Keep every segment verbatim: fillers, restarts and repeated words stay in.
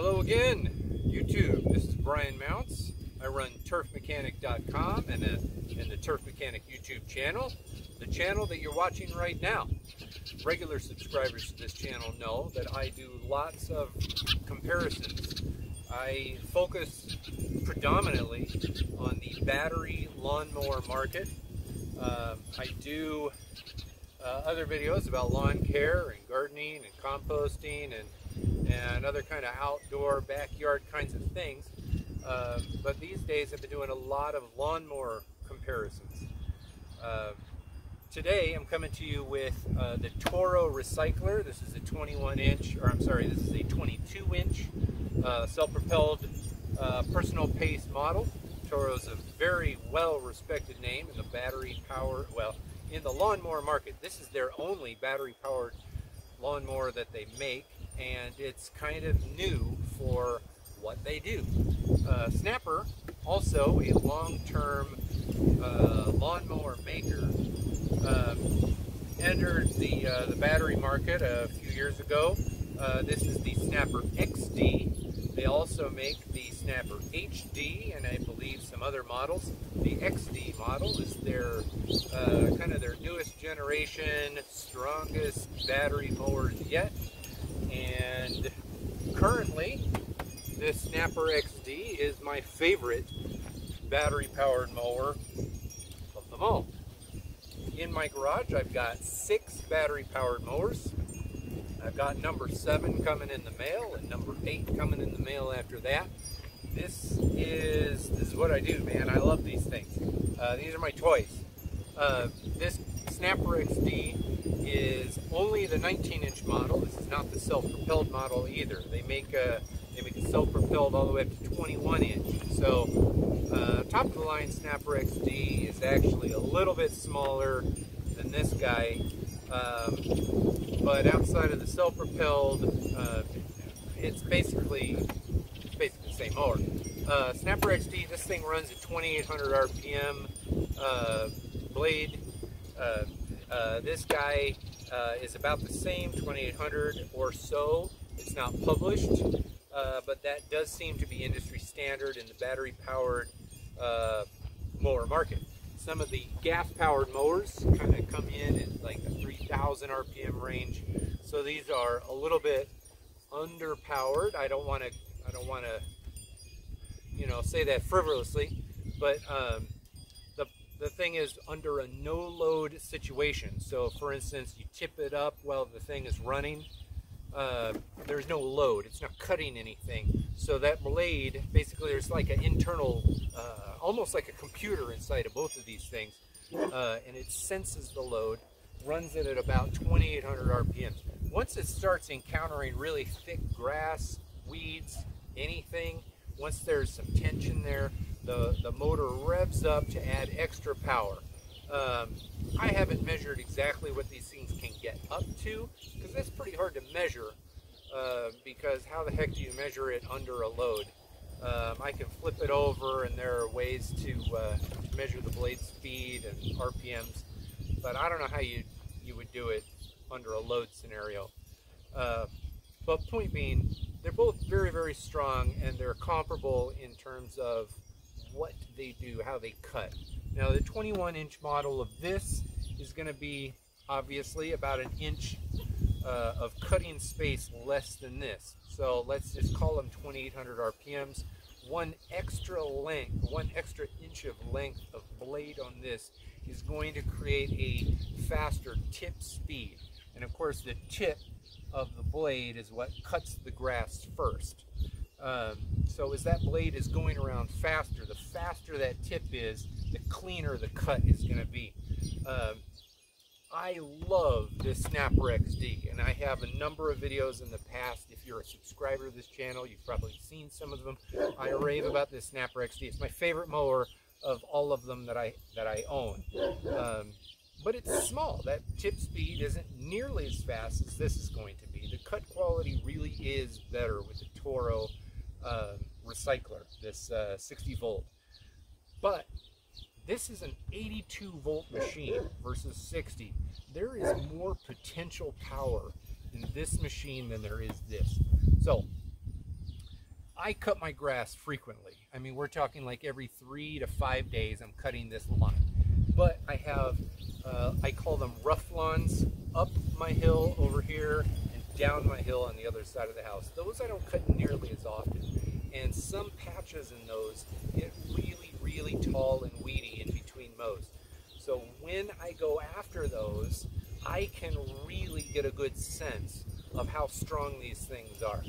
Hello again, YouTube. This is Brian Mounts. I run Turf Mechanic dot com and, and the Turf Mechanic YouTube channel, the channel that you're watching right now. Regular subscribers to this channel know that I do lots of comparisons. I focus predominantly on the battery lawnmower market. Uh, I do uh, other videos about lawn care and gardening and composting and, and other kind of outdoor backyard kinds of things. Uh, but these days I've been doing a lot of lawnmower comparisons. Uh, today I'm coming to you with uh, the Toro Recycler. This is a twenty-one inch, or I'm sorry, this is a twenty-two inch uh, self-propelled uh, Personal Pace model. Toro's a very well-respected name in the battery power, well, in the lawnmower market. This is their only battery-powered lawnmower that they make, and it's kind of new for what they do. Uh, Snapper, also a long-term uh, lawnmower maker, uh, entered the, uh, the battery market a few years ago. Uh, this is the Snapper X D. They also make the Snapper H D and I believe some other models. The X D model is their uh, kind of their newest generation, strongest battery mowers yet, and currently this Snapper X D is my favorite battery-powered mower of them all. In my garage, I've got six battery-powered mowers. I've got number seven coming in the mail and number eight coming in the mail after that. This is this is what I do, man. I love these things. Uh, these are my toys. Uh, this Snapper X D is only the nineteen inch model. This is not the self-propelled model either. They make a They make it self-propelled all the way up to twenty-one inch. So uh, top of the line Snapper X D is actually a little bit smaller than this guy. Um, but outside of the self-propelled, uh, it's basically, it's basically the same mower. Uh, Snapper X D, this thing runs at twenty-eight hundred R P M uh, blade. Uh, uh, this guy uh, is about the same, twenty-eight hundred or so. It's not published. Uh, but that does seem to be industry standard in the battery-powered uh, mower market. Some of the gas-powered mowers kind of come in at like the three thousand R P M range, so these are a little bit underpowered. I don't want to, I don't want to, you know, say that frivolously, but um, the the thing is under a no-load situation. So, for instance, you tip it up while the thing is running. Uh, there's no load, it's not cutting anything, so that blade basically, there's like an internal uh, almost like a computer inside of both of these things, uh, and it senses the load, runs it at about twenty-eight hundred R P Ms. Once it starts encountering really thick grass, weeds, anything, once there's some tension there, the, the motor revs up to add extra power. Um, I haven't measured exactly what these things can get up to, because that's pretty hard to measure, uh, because how the heck do you measure it under a load? Um, I can flip it over and there are ways to, uh, to measure the blade speed and R P Ms, but I don't know how you, you would do it under a load scenario. Uh, but point being, they're both very, very strong and they're comparable in terms of what they do, how they cut. Now the twenty-one inch model of this is going to be obviously about an inch uh, of cutting space less than this. So let's just call them twenty-eight hundred R P Ms. One extra length, one extra inch of length of blade on this is going to create a faster tip speed. And of course the tip of the blade is what cuts the grass first. Um, so as that blade is going around faster, the faster that tip is, the cleaner the cut is going to be. Um, I love this Snapper X D, and I have a number of videos in the past. If you're a subscriber to this channel, you've probably seen some of them. I rave about this Snapper X D. It's my favorite mower of all of them that I that I own. Um, but it's small. That tip speed isn't nearly as fast as this is going to be. The cut quality really is better with the Toro uh, Recycler, this uh, sixty volt. But this is an eighty-two volt machine versus sixty. There is more potential power in this machine than there is this. So I cut my grass frequently. I mean, we're talking like every three to five days I'm cutting this lawn. But I have, uh, I call them rough lawns, up my hill over here and down my hill on the other side of the house. Those I don't cut nearly as often. And some patches in those get really, really tall and weedy in between mows. So when I go after those, I can really get a good sense of how strong these things are.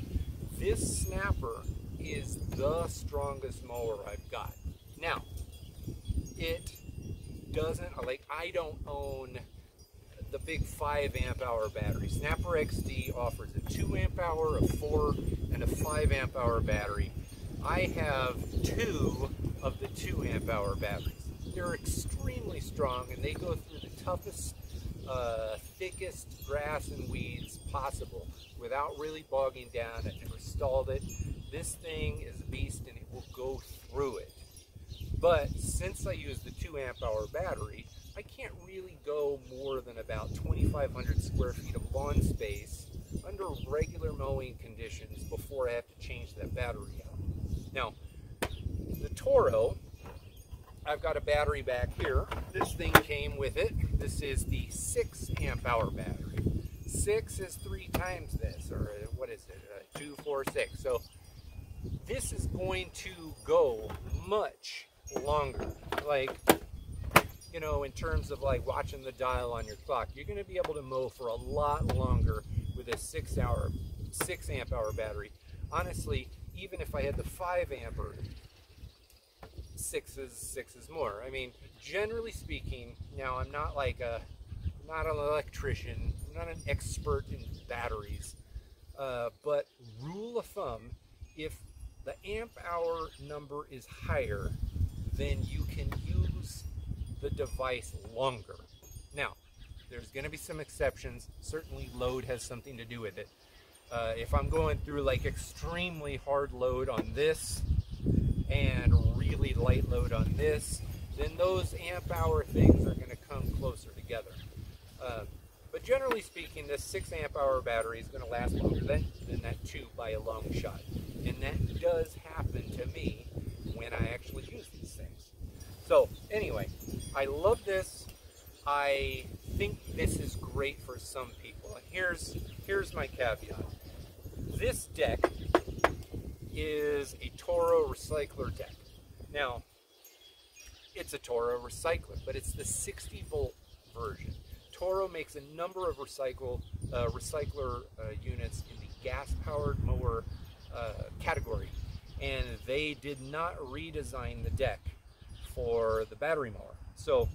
This Snapper is the strongest mower I've got. Now, it doesn't, like, I don't own the big five amp hour battery. Snapper X D offers a two amp hour, a four, and a five amp hour battery. I have two of the two amp hour batteries. They're extremely strong and they go through the toughest, uh, thickest grass and weeds possible without really bogging down. I've never stalled it. This thing is a beast and it will go through it. But since I use the two amp hour battery, I can't really go more than about twenty-five hundred square feet of lawn space under regular mowing conditions before I have to change that battery out. Now, the Toro, I've got a battery back here. This thing came with it. This is the six amp hour battery. Six is three times this, or what is it? Uh, two, four, six. So this is going to go much longer. Like, you know, in terms of like watching the dial on your clock, you're going to be able to mow for a lot longer with a six hour, six amp hour battery. Honestly, even if I had the five amp, or six is six is more. I mean, generally speaking, now I'm not like a, not an electrician, I'm not an expert in batteries, uh, but rule of thumb, if the amp hour number is higher, then you can use the device longer. Now, there's going to be some exceptions. Certainly load has something to do with it. Uh, if I'm going through like extremely hard load on this and really light load on this, then those amp hour things are going to come closer together. Uh, but generally speaking, this six amp hour battery is going to last longer than, than that two by a long shot. And that does happen to me when I actually use these things. So anyway, I love this. I think this is great for some people. And here's, here's my caveat. This deck is a Toro Recycler deck. Now, it's a Toro Recycler, but it's the sixty volt version. Toro makes a number of recycle, uh, recycler uh, units in the gas-powered mower uh, category, and they did not redesign the deck for the battery mower. So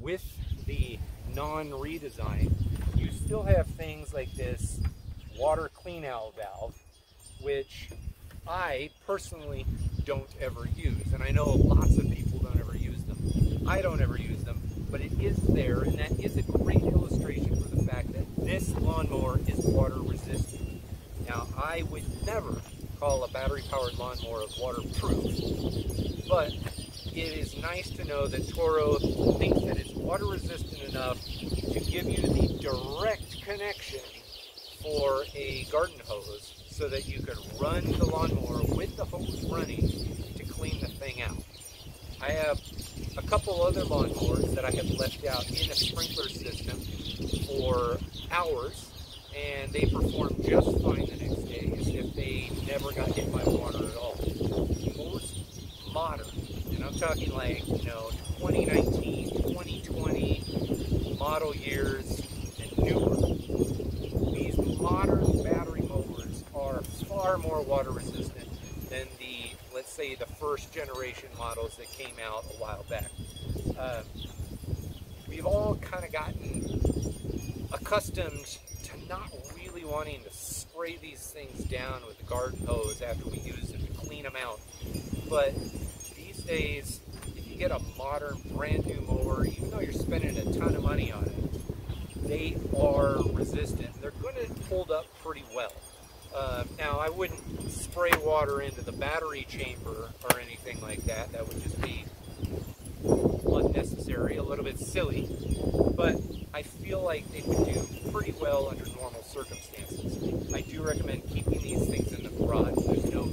with the non-redesign, you still have things like this water clean-out valve, which I personally don't ever use. And I know lots of people don't ever use them. I don't ever use them, but it is there, and that is a great illustration for the fact that this lawnmower is water resistant. Now, I would never call a battery-powered lawnmower waterproof, but it is nice to know that Toro thinks that it's water resistant enough to give you the direct connection for a garden hose so that you could run the lawnmower with the hose running to clean the thing out. I have a couple other lawnmowers that I have left out in a sprinkler system for hours, and they perform just fine the next day as if they never got hit by water at all. Most modern, and I'm talking like, you know, twenty nineteen, twenty twenty model years and newer. These modern battery mowers are far more water resistant than the, let's say, the first generation models that came out a while back. Uh, we've all kind of gotten accustomed to not really wanting to spray these things down with the garden hose after we use them to clean them out. But these days, if you get a modern, brand new mower, even though you're spending a ton of money on it, they are resistant. They're going to hold up pretty well. Uh, now, I wouldn't spray water into the battery chamber or anything like that. That would just be unnecessary, a little bit silly. But I feel like they would do pretty well under normal circumstances. I do recommend keeping these things in the garage. There's no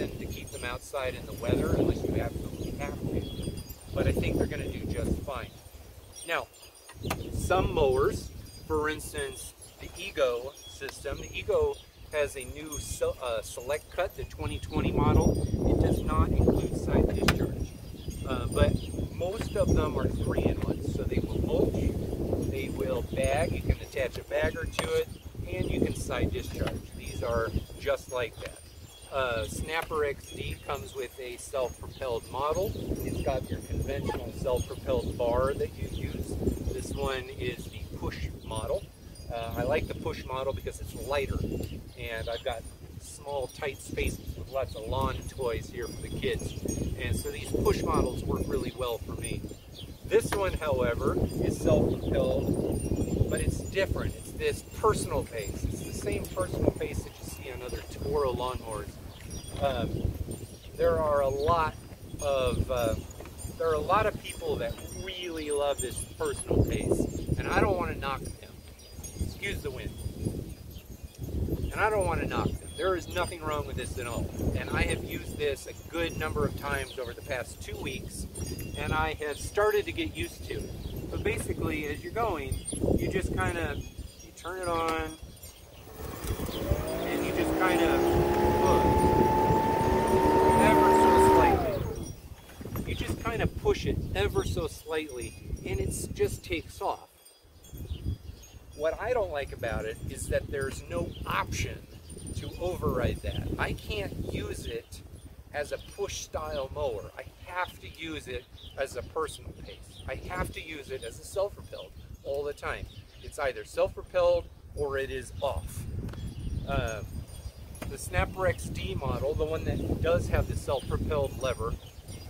reason to keep them outside in the weather unless you absolutely have to. But I think they're going to do just fine. Now, some mowers, for instance, the EGO system, the EGO has a new uh, select cut, the twenty twenty model. It does not include side discharge, uh, but most of them are three in one, so they will mulch, they will bag, you can attach a bagger to it, and you can side discharge. These are just like that. Uh, Snapper X D comes with a self-propelled model. It's got your conventional self-propelled bar that you use. This one is the push model. Uh, I like the push model because it's lighter, and I've got small, tight spaces with lots of lawn toys here for the kids. And so these push models work really well for me. This one, however, is self-propelled, but it's different. It's this Personal Pace. It's the same Personal Pace that you see on other Toro lawnmowers. Um, there are a lot of uh, there are a lot of people that really love this Personal Pace, and I don't want to knock them. Excuse the wind. And I don't want to knock them. There is nothing wrong with this at all. And I have used this a good number of times over the past two weeks, and I have started to get used to it. But basically, as you're going, you just kind of you turn it on, and you just kind of push ever so slightly. You just kind of push it ever so slightly, and it just takes off. What I don't like about it is that there's no option to override that. I can't use it as a push style mower. I have to use it as a Personal Pace. I have to use it as a self-propelled all the time. It's either self-propelled or it is off. Uh, the Snapper X D model, the one that does have the self-propelled lever,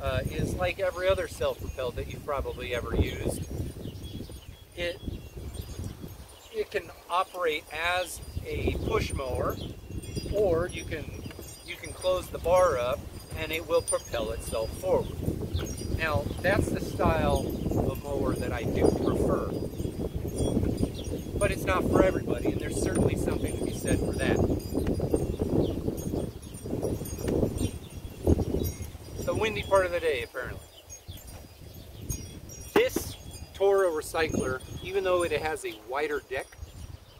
uh, is like every other self-propelled that you've probably ever used. It, it can operate as a push mower, or you can you can close the bar up and it will propel itself forward. Now, that's the style of mower that I do prefer, but it's not for everybody, and there's certainly something to be said for that. The windy part of the day, apparently. This Toro Recycler, even though it has a wider deck,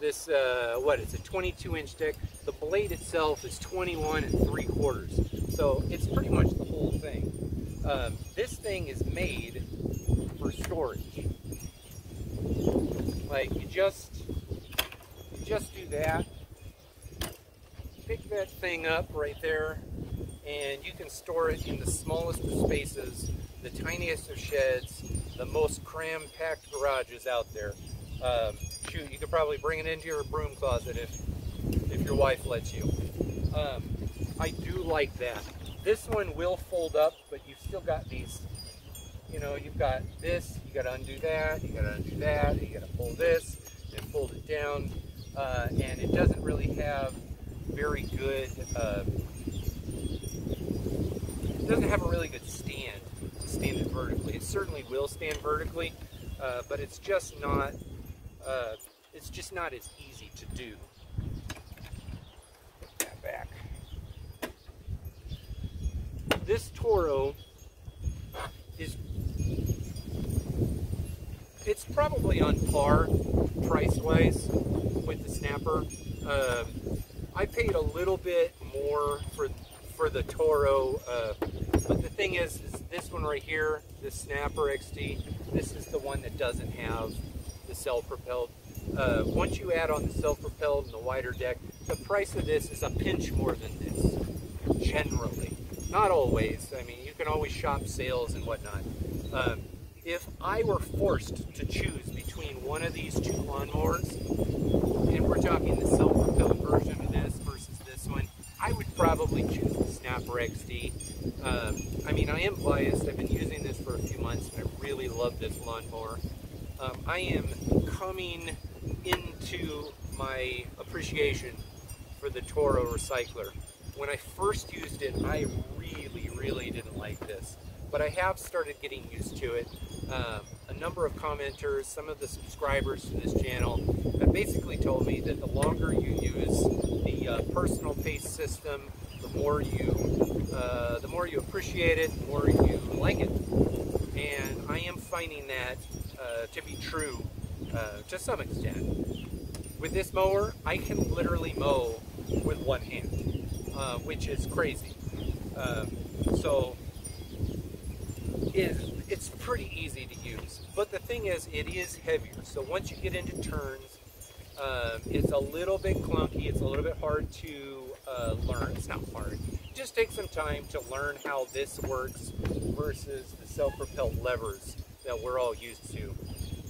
this, uh, what, it's a twenty-two inch deck. The blade itself is twenty-one and three quarters, so it's pretty much the whole thing. Um, this thing is made for storage. Like, you just, you just do that, pick that thing up right there, and you can store it in the smallest of spaces, the tiniest of sheds, the most cram-packed garages out there. Um, shoot, you could probably bring it into your broom closet if, if your wife lets you. Um, I do like that. This one will fold up, but you've still got these, you know, you've got this, you gotta undo that, you gotta undo that, you gotta pull this, and fold it down, uh, and it doesn't really have very good, uh, it doesn't have a really good stand to stand it vertically. It certainly will stand vertically, uh, but it's just not, Uh, it's just not as easy to do. Put that back. This Toro is, it's probably on par price-wise with the Snapper. Uh, I paid a little bit more for, for the Toro, uh, but the thing is, is this one right here, the Snapper X D, this is the one that doesn't have the self-propelled. Uh, once you add on the self-propelled and the wider deck, the price of this is a pinch more than this, generally. Not always. I mean, you can always shop sales and whatnot. Um, if I were forced to choose between one of these two lawnmowers, and we're talking the self-propelled version of this versus this one, I would probably choose the Snapper X D. Um, I mean, I am biased. I've been using this for a few months, and I really love this lawnmower. Um, I am coming into my appreciation for the Toro Recycler. When I first used it, I really, really didn't like this, but I have started getting used to it. Um, a number of commenters, some of the subscribers to this channel, have basically told me that the longer you use the uh, Personal Pace system, the more you uh, the more you appreciate it, the more you like it. And I am finding that uh, to be true uh, to some extent. With this mower, I can literally mow with one hand, uh, which is crazy. Uh, so it, it's pretty easy to use. But the thing is, it is heavier. So once you get into turns, uh, it's a little bit clunky. It's a little bit hard to uh, learn. It's not hard. Just take some time to learn how this works versus the self-propelled levers that we're all used to.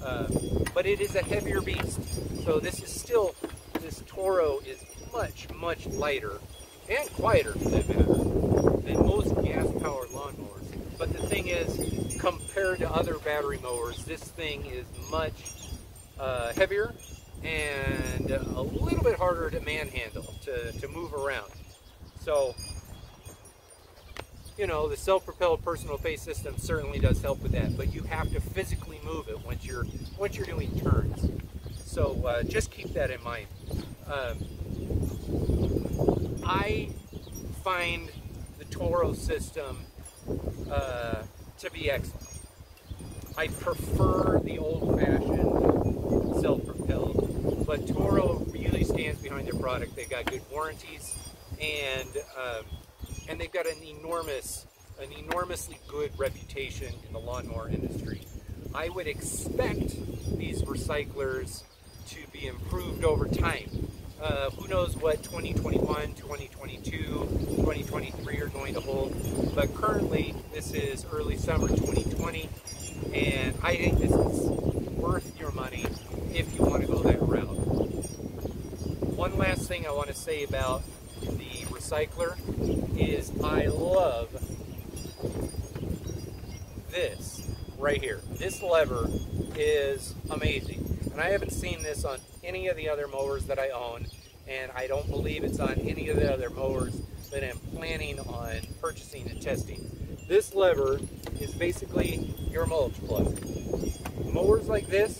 Uh, but it is a heavier beast, so this is still, this Toro is much, much lighter and quieter for that matter than most gas-powered lawnmowers. But the thing is, compared to other battery mowers, this thing is much uh, heavier and a little bit harder to manhandle, to, to move around. So, you know, the self-propelled Personal Pace system certainly does help with that, but you have to physically move it once you're once you're doing turns. So uh, just keep that in mind. Um, I find the Toro system uh, to be excellent. I prefer the old-fashioned self-propelled, but Toro really stands behind their product. They've got good warranties, and um, And they've got an enormous, an enormously good reputation in the lawnmower industry. I would expect these Recyclers to be improved over time. Uh, who knows what twenty twenty-one, twenty twenty-two, twenty twenty-three are going to hold. But currently, this is early summer twenty twenty, and I think this is worth your money if you want to go that route. One last thing I want to say about the Recycler is I love this right here. This lever is amazing, and I haven't seen this on any of the other mowers that I own, and I don't believe it's on any of the other mowers that I'm planning on purchasing and testing. This lever is basically your mulch plug. Mowers like this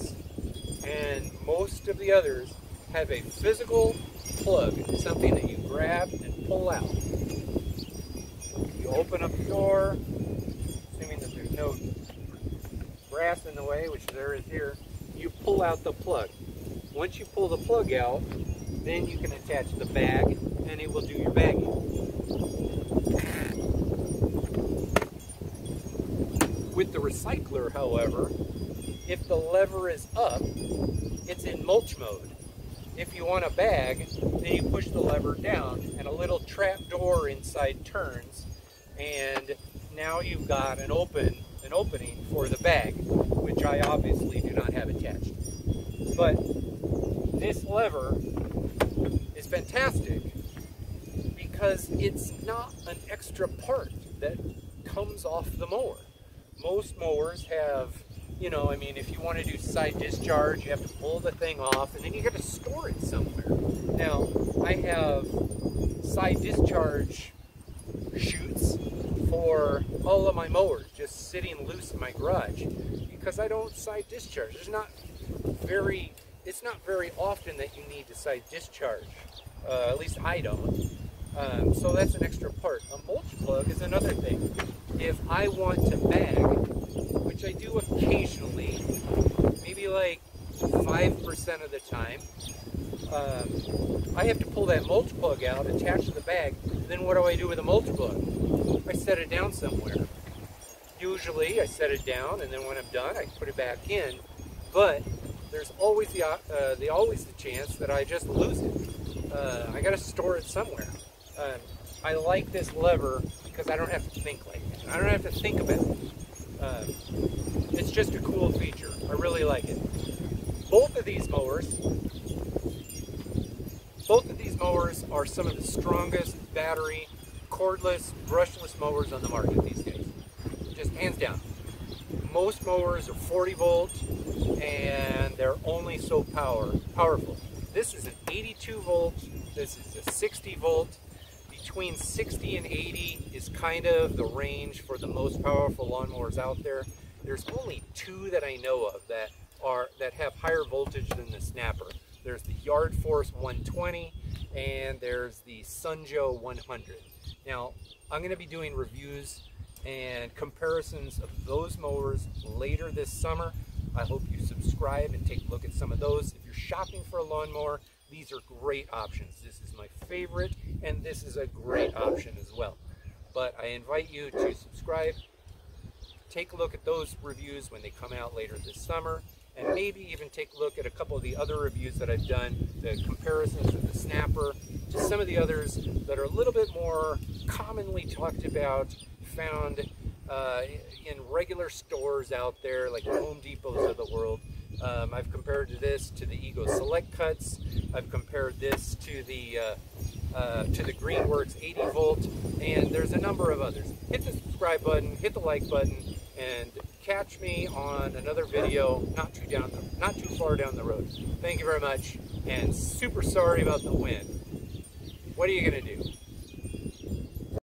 and most of the others have a physical plug, something that you grab and pull out. You open up the door, assuming that there's no grass in the way, which there is here, you pull out the plug. Once you pull the plug out, then you can attach the bag and it will do your bagging. With the Recycler, however, if the lever is up, it's in mulch mode. If you want a bag, then you push the lever down and a little trap door inside turns, and now you've got an open an opening for the bag, which I obviously do not have attached. But this lever is fantastic because it's not an extra part that comes off the mower. Most mowers have, you know, I mean, if you want to do side discharge, you have to pull the thing off, and then you got to store it somewhere. Now, I have side discharge chutes for all of my mowers just sitting loose in my garage because I don't side discharge. There's not very, it's not very often that you need to side discharge. Uh, at least I don't. Um, so that's an extra part. A mulch plug is another thing. If I want to bag, which I do occasionally, maybe like five percent of the time, um, I have to pull that mulch plug out, attach to the bag. Then what do I do with the mulch plug? I set it down somewhere. Usually I set it down, and then when I'm done I put it back in, but there's always the, uh, the, always the chance that I just lose it. Uh, I gotta store it somewhere. Um, I like this lever because I don't have to think like that. I don't have to think about it. Uh, it's just a cool feature. I really like it. Both of these mowers, both of these mowers are some of the strongest battery, cordless, brushless mowers on the market these days. Just hands down. Most mowers are forty volt, and they're only so power powerful. This is an eighty-two volt. This is a sixty volt. Between sixty and eighty is kind of the range for the most powerful lawnmowers out there. There's only two that I know of that are that have higher voltage than the Snapper. There's the Yard Force one twenty and there's the Sun Joe one hundred. Now, I'm going to be doing reviews and comparisons of those mowers later this summer. I hope you subscribe and take a look at some of those. If you're shopping for a lawnmower, these are great options. This is my favorite and this is a great option as well. But I invite you to subscribe, take a look at those reviews when they come out later this summer, and maybe even take a look at a couple of the other reviews that I've done, the comparisons of the Snapper to some of the others that are a little bit more commonly talked about, found uh, in regular stores out there like Home Depots of the world. Um, I've compared this to the EGO Select Cuts. I've compared this to the uh, uh, to the Greenworks eighty volt, and there's a number of others. Hit the subscribe button, hit the like button, and catch me on another video not too down the, not too far down the road. Thank you very much, and super sorry about the wind. What are you gonna do?